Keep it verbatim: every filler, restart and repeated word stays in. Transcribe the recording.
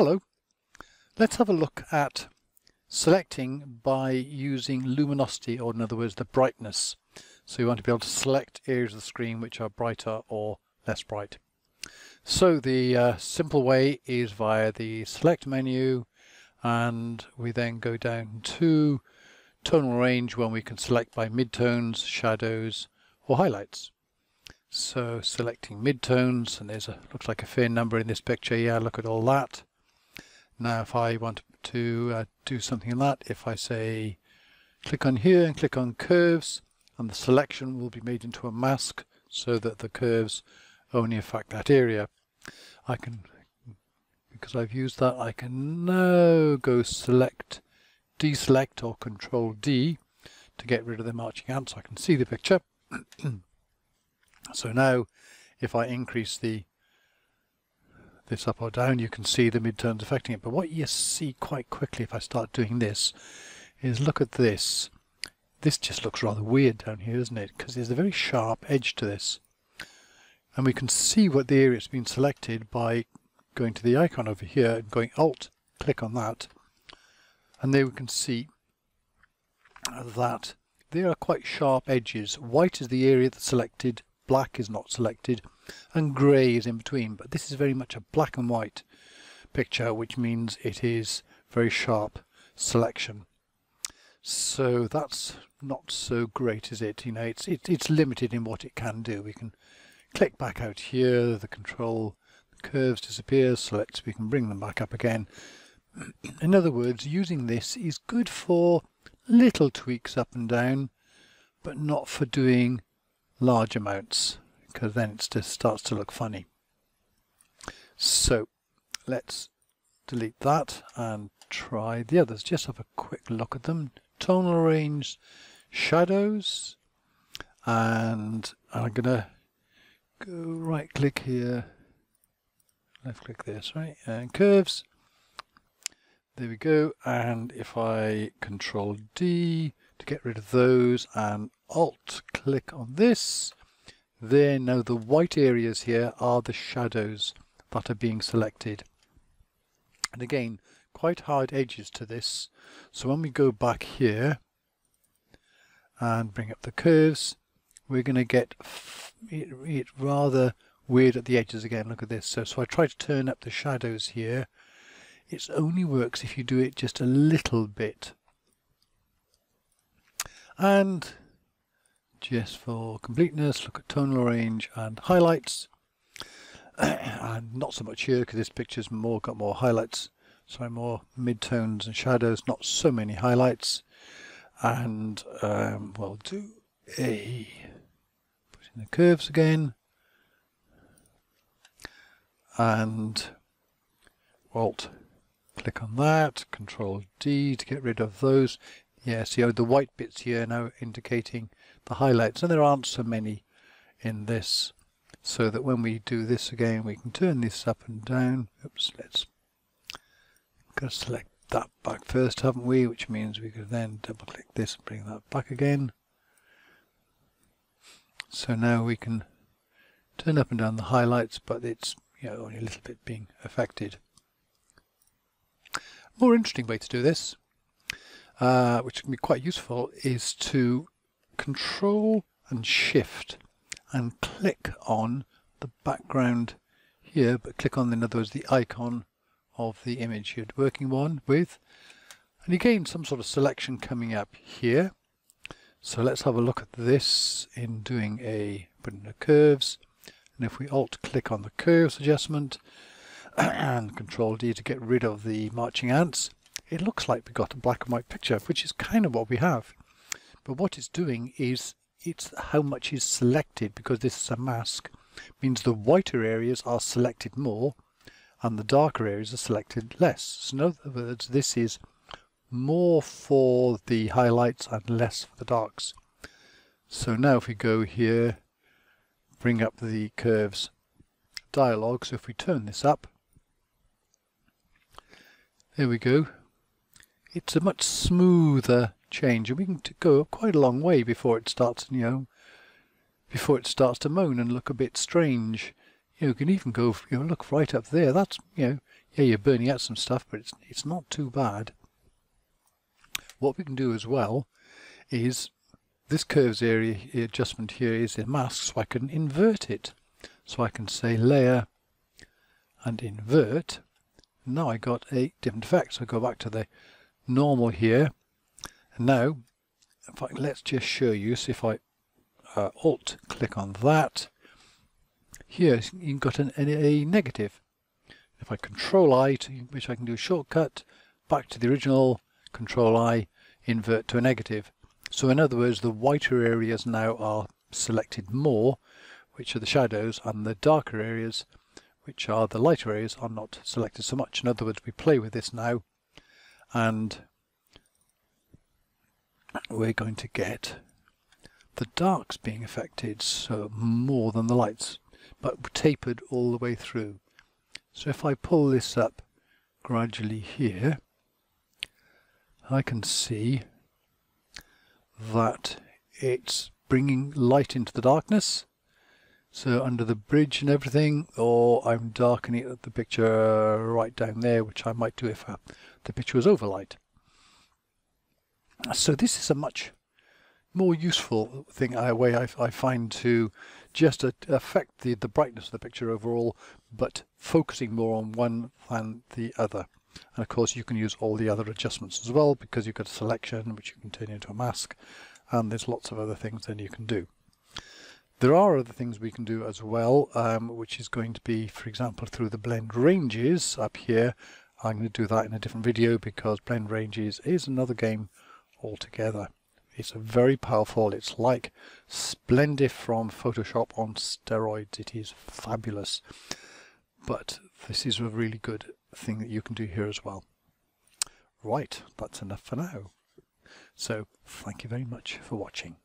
Hello. Let's have a look at selecting by using luminosity, or in other words the brightness. So you want to be able to select areas of the screen which are brighter or less bright. So the uh, simple way is via the select menu, and we then go down to tonal range when we can select by midtones, shadows or highlights. So selecting midtones, and there's a looks like a fair number in this picture. Yeah, look at all that. Now if I want to uh, do something in that, if I say click on here and click on curves, and the selection will be made into a mask so that the curves only affect that area. I can, because I've used that, I can now go select, deselect or control D to get rid of the marching ant so I can see the picture. So now if I increase the this up or down, you can see the midtones affecting it. But what you see quite quickly if I start doing this is look at this. This just looks rather weird down here, doesn't it? Because there's a very sharp edge to this. And we can see what the area has been selected by going to the icon over here and going Alt, click on that. And there we can see that there are quite sharp edges. White is the area that's selected, black is not selected, and grey is in between. But this is very much a black and white picture, which means it is very sharp selection. So that's not so great, is it? You know, it's it, it's limited in what it can do. We can click back out here, the control, the curves disappear, select, we can bring them back up again. In other words, using this is good for little tweaks up and down, but not for doing large amounts, because then it just starts to look funny. So let's delete that and try the others. Just have a quick look at them. Tonal range, shadows, and I'm gonna go right click here, left click this, right, and curves. There we go. And if I control D to get rid of those and Alt click on this, there now the white areas here are the shadows that are being selected. And again, quite hard edges to this. So when we go back here and bring up the curves, we're going to get it, it rather weird at the edges again. Look at this. So, so I try to turn up the shadows here. It only works if you do it just a little bit. And just for completeness, look at tonal range and highlights. And not so much here because this picture's more got more highlights. Sorry, more midtones and shadows, not so many highlights. And um, we'll do a put in the curves again. And Alt click on that, Control D to get rid of those. Yeah, see how the white bits here now indicating the highlights, and there aren't so many in this. So that when we do this again, we can turn this up and down. Oops, let's gotta select that back first, haven't we? Which means we could then double click this and bring that back again. So now we can turn up and down the highlights, but it's, you know, only a little bit being affected. More interesting way to do this, uh, which can be quite useful, is to control and shift and click on the background here, but click on, in other words, the icon of the image you're working on with, and you gain some sort of selection coming up here. So let's have a look at this in doing a put in the curves, and if we Alt click on the curves adjustment and Control D to get rid of the marching ants, it looks like we got a black and white picture, which is kind of what we have. But what it's doing is it's how much is selected, because this is a mask, means the whiter areas are selected more and the darker areas are selected less. So in other words, this is more for the highlights and less for the darks. So now if we go here, bring up the curves dialog, so if we turn this up, there we go. It's a much smoother change, and we can go quite a long way before it starts, you know, before it starts to moan and look a bit strange. you know, you can even go, you know, look right up there. That's, you know, yeah, you're burning out some stuff, but it's it's not too bad. What we can do as well is this curves area adjustment here is a mask, so I can invert it. So I can say layer and invert. Now I got a different effect. So I go back to the normal here. And now, in fact, let's just show you. So if I uh, Alt click on that, here you've got an, a negative. If I Control I, which I can do a shortcut, back to the original, Control I, invert to a negative. So in other words, the whiter areas now are selected more, which are the shadows, and the darker areas, which are the lighter areas, are not selected so much. In other words, we play with this now, and we're going to get the darks being affected so more than the lights, but tapered all the way through. So if I pull this up gradually here, I can see that it's bringing light into the darkness. So under the bridge and everything, or I'm darkening the picture right down there, which I might do if uh, the picture was overlight. So this is a much more useful thing, I, way I, I find, to just uh, affect the, the brightness of the picture overall, but focusing more on one than the other. And of course you can use all the other adjustments as well, because you've got a selection which you can turn into a mask, and there's lots of other things then you can do. There are other things we can do as well, um, which is going to be, for example, through the blend ranges up here. I'm going to do that in a different video, because blend ranges is another game altogether. It's very powerful. It's like Splendif from Photoshop on steroids. It is fabulous. But this is a really good thing that you can do here as well. Right, that's enough for now. So thank you very much for watching.